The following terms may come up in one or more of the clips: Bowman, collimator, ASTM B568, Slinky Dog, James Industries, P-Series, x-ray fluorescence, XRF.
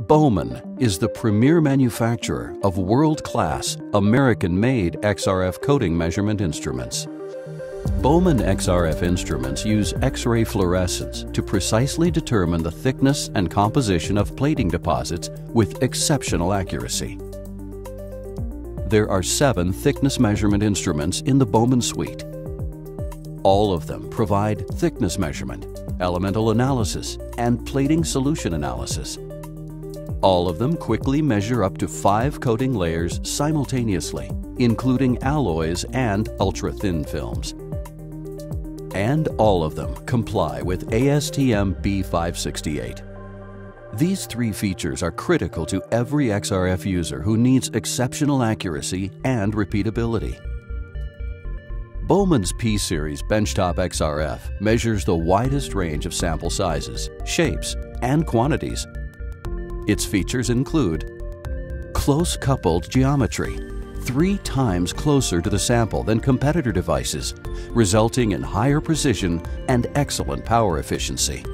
Bowman is the premier manufacturer of world-class, American-made XRF coating measurement instruments. Bowman XRF instruments use x-ray fluorescence to precisely determine the thickness and composition of plating deposits with exceptional accuracy. There are 7 thickness measurement instruments in the Bowman suite. All of them provide thickness measurement, elemental analysis, and plating solution analysis. All of them quickly measure up to 5 coating layers simultaneously, including alloys and ultra-thin films. And all of them comply with ASTM B568. These 3 features are critical to every XRF user who needs exceptional accuracy and repeatability. Bowman's P-Series benchtop XRF measures the widest range of sample sizes, shapes, and quantities. Its features include close-coupled geometry, 3 times closer to the sample than competitor devices, resulting in higher precision and excellent power efficiency.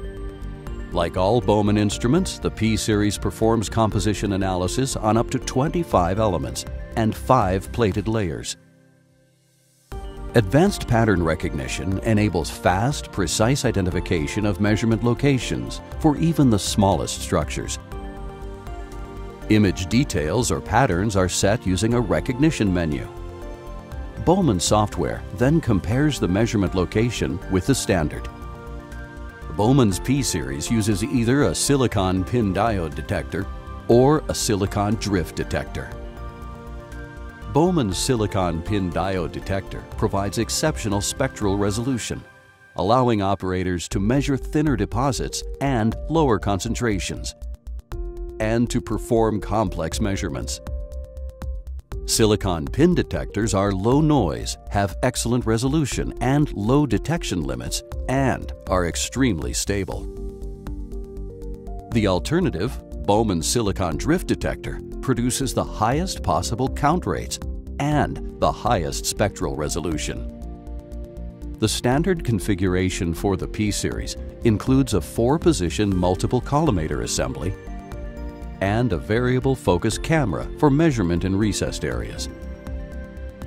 Like all Bowman instruments, the P-Series performs composition analysis on up to 25 elements and 5 plated layers. Advanced pattern recognition enables fast, precise identification of measurement locations for even the smallest structures. Image details or patterns are set using a recognition menu. Bowman software then compares the measurement location with the standard. Bowman's P-Series uses either a silicon pin diode detector or a silicon drift detector. Bowman's silicon pin diode detector provides exceptional spectral resolution, allowing operators to measure thinner deposits and lower concentrations, and to perform complex measurements. Silicon pin detectors are low noise, have excellent resolution and low detection limits, and are extremely stable. The alternative, Bowman's silicon drift detector, produces the highest possible count rates and the highest spectral resolution. The standard configuration for the P-Series includes a 4-position multiple collimator assembly and a variable focus camera for measurement in recessed areas.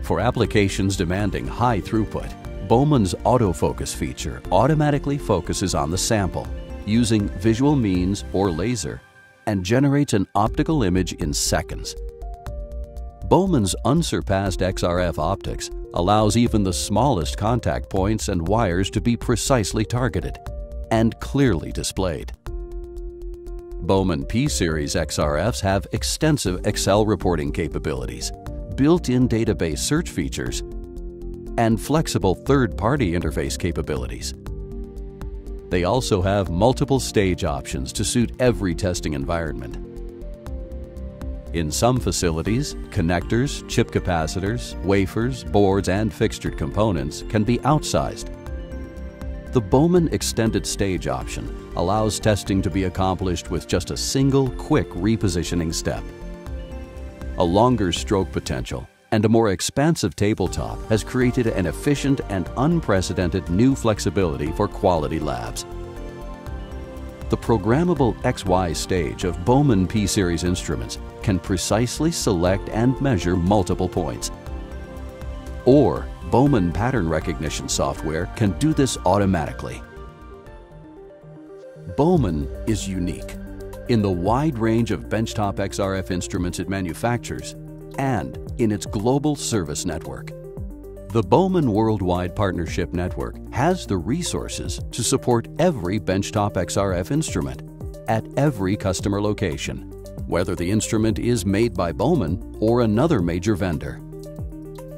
For applications demanding high throughput, Bowman's autofocus feature automatically focuses on the sample using visual means or laser and generates an optical image in seconds. Bowman's unsurpassed XRF optics allows even the smallest contact points and wires to be precisely targeted and clearly displayed. Bowman P-Series XRFs have extensive Excel reporting capabilities, built-in database search features, and flexible third-party interface capabilities. They also have multiple stage options to suit every testing environment. In some facilities, connectors, chip capacitors, wafers, boards, and fixtured components can be outsized. The Bowman extended stage option allows testing to be accomplished with just a single quick repositioning step. A longer stroke potential and a more expansive tabletop has created an efficient and unprecedented new flexibility for quality labs. The programmable XY stage of Bowman P-Series instruments can precisely select and measure multiple points. Or Bowman pattern recognition software can do this automatically. Bowman is unique in the wide range of benchtop XRF instruments it manufactures and in its global service network. The Bowman Worldwide Partnership Network has the resources to support every benchtop XRF instrument at every customer location, whether the instrument is made by Bowman or another major vendor.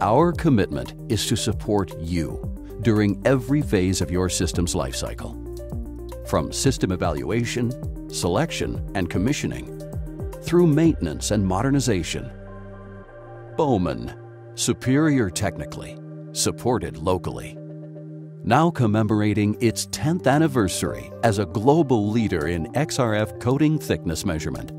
Our commitment is to support you during every phase of your system's lifecycle, from system evaluation, selection, and commissioning, through maintenance and modernization. Bowman, superior technically, supported locally. Now commemorating its 10th anniversary as a global leader in XRF coating thickness measurement.